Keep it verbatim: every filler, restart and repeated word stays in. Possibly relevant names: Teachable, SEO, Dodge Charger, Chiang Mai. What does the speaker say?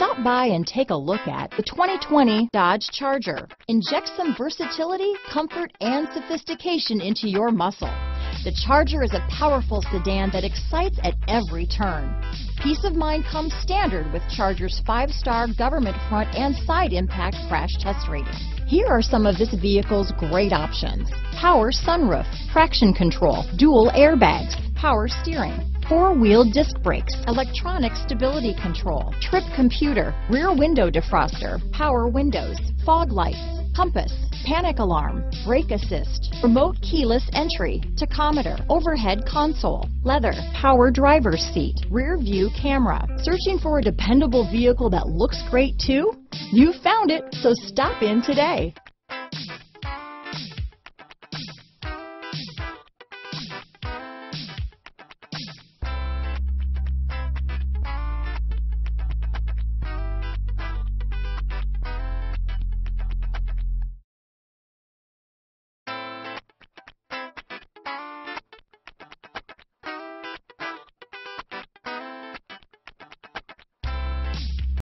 Stop by and take a look at the twenty twenty Dodge Charger. Inject some versatility, comfort, and sophistication into your muscle. The Charger is a powerful sedan that excites at every turn. Peace of mind comes standard with Charger's five-star government front and side impact crash test rating. Here are some of this vehicle's great options: power sunroof, traction control, dual airbags, power steering, four-wheel disc brakes, electronic stability control, trip computer, rear window defroster, power windows, fog lights, compass, panic alarm, brake assist, remote keyless entry, tachometer, overhead console, leather, power driver's seat, rear view camera. Searching for a dependable vehicle that looks great too? You found it, so stop in today.